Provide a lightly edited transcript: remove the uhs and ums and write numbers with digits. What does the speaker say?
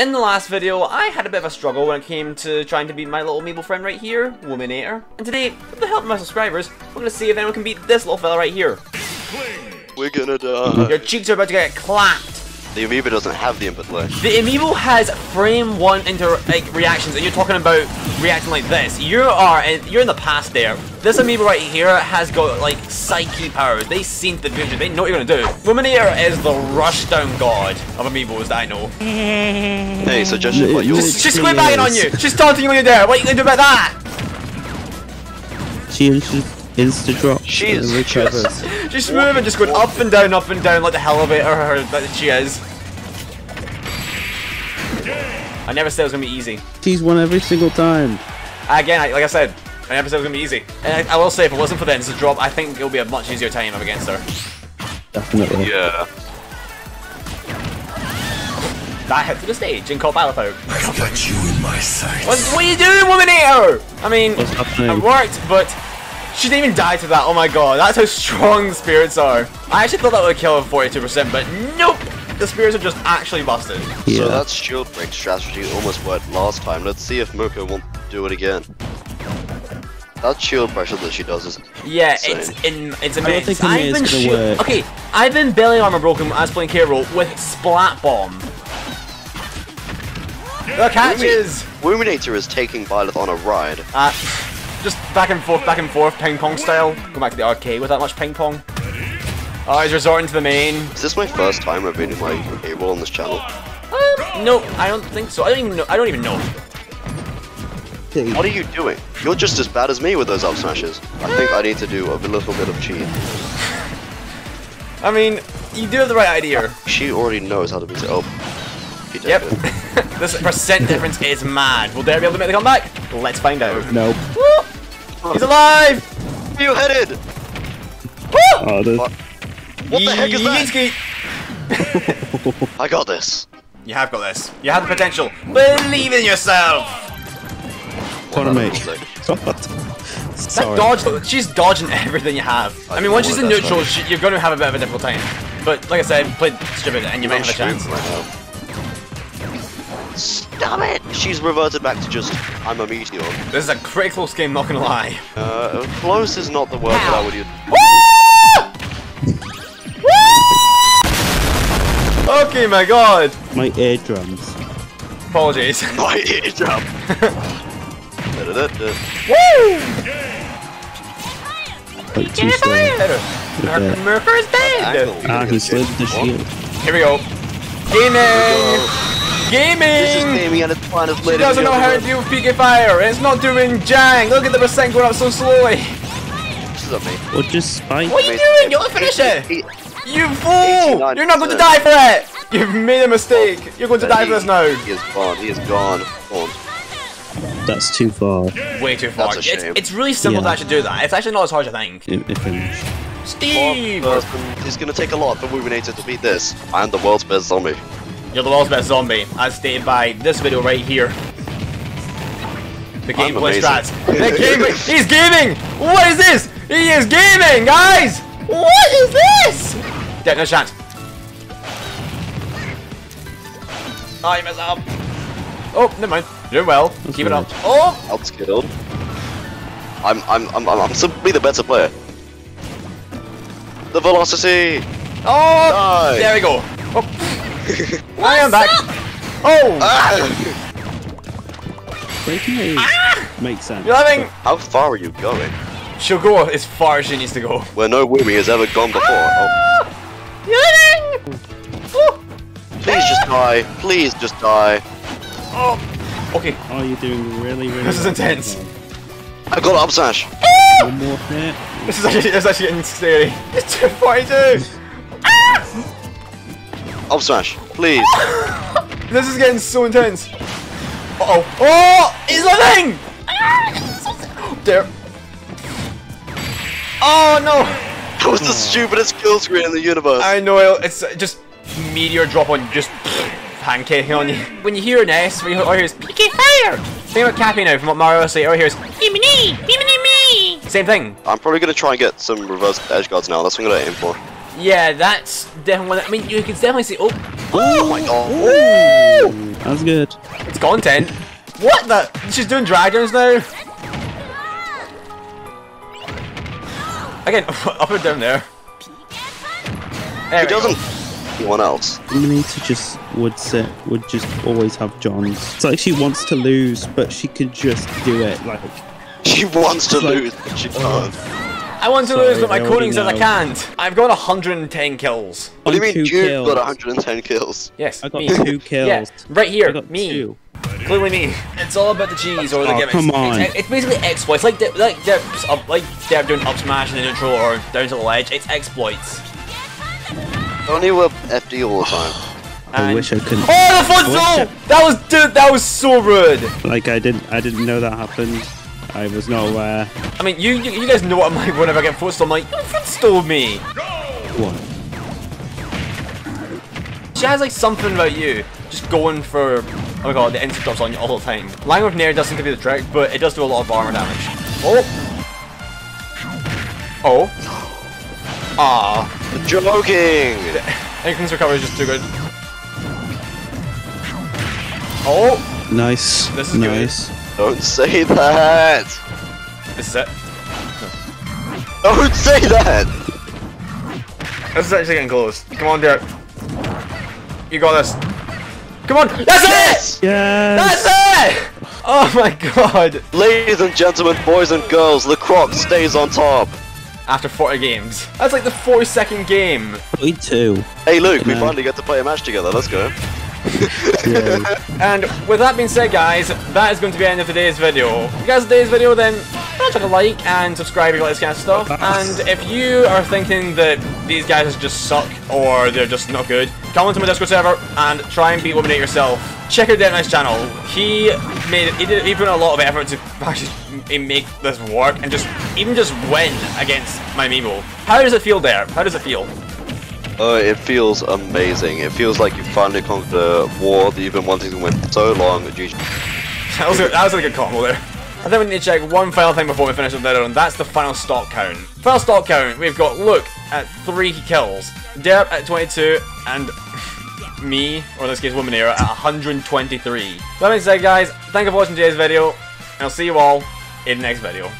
In the last video, I had a bit of a struggle when it came to trying to beat my little Amiibo friend right here, Woomynator. And today, with the help of my subscribers, we're gonna see if anyone can beat this little fella right here. We're gonna die. Your cheeks are about to get clapped. The Amiibo doesn't have the input lag. The Amiibo has frame one reactions, and you're talking about reacting like this. You're in the past there. This Amiibo right here has got like psyche powers. They seem to the future. They know what you're gonna do. Luminator is the rushdown god of Amiibos that I know. Hey, so just what you she's squid bagging on you. She's taunting you when you're there. What are you gonna do about that? She's moving, just going up and down like the elevator that she is. I never said it was gonna be easy. She's won every single time. Again, like I said, I never said it was gonna be easy. And I will say, if it wasn't for the instant drop, I think it'll be a much easier time up against her. Definitely. Yeah. That hit to the stage and caught Battlefield. I've got you in my sight. What are you doing, Woomynator? I mean, it worked, but. She didn't even die to that, oh my god, that's how strong the spirits are. I actually thought that would kill him 42%, but nope! The spirits are just actually busted. Yeah. So that shield break strategy almost worked last time, let's see if Moko won't do it again. That shield pressure that she does is insane. It's immense. I've been belly armor broken as playing K-Roll with Splat Bomb. The catch is... Woomynator is taking Violet on a ride. Just back and forth, ping pong style. Go back to the arcade with that much ping pong. Oh, he's resorting to the main. Is this my first time I've been in my A-roll on this channel? No, I don't think so. I don't even know. What are you doing? You're just as bad as me with those up smashes. I think I need to do a little bit of cheat. I mean, you do have the right idea. She already knows how to beat it up. Yep. This percent difference is mad. Will Dare be able to make the comeback? Let's find out. Nope. Woo! He's alive! Where are you headed? Woo! Oh, what the heck is that? I got this. You have got this. You have the potential. Believe in yourself! Corner mate. That dodge, she's dodging everything you have. I mean, once she's in neutral, you're going to have a bit of a difficult time. But like I said, play stupid and you might have a chance. Stop it! She's reverted back to just, I'm a meteor. This is a pretty close game, not gonna lie. Close is not the word that I would use. Woo! Woo! Okay, my god! My eardrums. Apologies. My eardrum! Woo! Get fire! Murphy's dead! Ah, he slid the shield. Here we go. Gaming! Gaming! This is gaming and it's fun as later. She doesn't know how to deal with PK fire. It's not doing jang. Look at the percent going up so slowly. This is amazing. Well, just spike. What are you doing? You're gonna finish it. You fool! You're not going to die for it. You've made a mistake. You're going to die for this now. He is gone. He is gone. That's too far. Way too far. That's a shame. It's really simple to actually do that. It's actually not as hard as I think. Steve. It's gonna take a lot for Woomynator to beat this. I'm the world's best zombie. You're the world's best zombie, as stated by this video right here. The gameplay stats. The gameplay. He's gaming! What is this? He is gaming, guys! What is this? Dead, no chance. Oh, you messed up. Oh, never mind. You're doing well. That's Keep weird. It up. Oh! That's killed. I'm simply the better player. The velocity! Oh! Die. There we go. Oh. I am back! Oh! Breaking it makes sense. You're having... How far are you going? She'll go as far as she needs to go. Where no Woomy has ever gone before. Oh. Oh. Please just die. Please just die. Oh! Okay. Oh, you're doing really, really... This is intense. I got an up smash. One more hit. This is actually getting scary. It's 242! Up smash, please. This is getting so intense. Uh oh. Oh! He's living! There. Oh no! That was the stupidest kill screen in the universe. I know, it's just meteor drop on you, just pancaking on you. When you hear an S, when you hear is PK fire! Think about Cappy now from what Mario said, or here's me. Same thing. I'm probably gonna try and get some reverse edge guards now, that's what I'm gonna aim for. Yeah, that's definitely. I mean, you can definitely see. Oh, Oh my god. Ooh. That was good. It's content. What the? She's doing dragons now? Again, up and down there. There he doesn't. Anyone else? Luminator would just always have Johns. It's like she wants to lose, but she could just do it. Like she wants to lose, but she can't. I want to lose, but my coding says I can't. I've got 110 kills. What do you mean you've got 110 kills? Yes, I got me. 2 kills. Yeah, right here, I got me. 2. Clearly me. It's all about the cheese or the gimmicks. Come on. It's basically exploits. Like they're doing up smash in the neutral or down to the ledge. It's exploits. Only with FD all the time. I wish I could. Oh, the fun zone! That was, dude, that was so rude. Like I didn't know that happened. I was not aware. I mean, you guys know what I'm like whenever I get footstool. I'm like, you footstool me. What? She has like something about you, just going for. Oh my god, the instant drops on you all the time. Lying with Nair doesn't give you the trick, but it does do a lot of armor damage. Oh. Oh. Ah, joking! Inclin's recovery is just too good. Oh! Nice. This is nice. Good. Don't say that! This is it. No. Don't say that! This is actually getting close. Come on, Derek. You got this. Come on! That's it! Yes! That's it! Oh my god! Ladies and gentlemen, boys and girls, the crop stays on top. After 40 games. That's like the 42nd game. Me too. Hey Luke, we finally get to play a match together, let's go. And with that being said guys, that is going to be the end of today's video. If you guys like today's video then, don't forget to like and subscribe if you like this kind of stuff. And if you are thinking that these guys just suck or they're just not good, come onto my Discord server and try and beat Woomynator yourself. Check out Dead Knight's channel. He put in a lot of effort to actually make this work and just win against my Amiibo. How does it feel there? How does it feel? Oh, it feels amazing. It feels like you finally conquered a war that you've been wanting to win for so long. That was a good combo there. And then we need to check one final thing before we finish up there, and that's the final stock count. Final stock count, we've got Luke at 3 kills, Derp at 22, and me, or in this case Woomynator, at 123. That being said guys, thank you for watching today's video, and I'll see you all in the next video.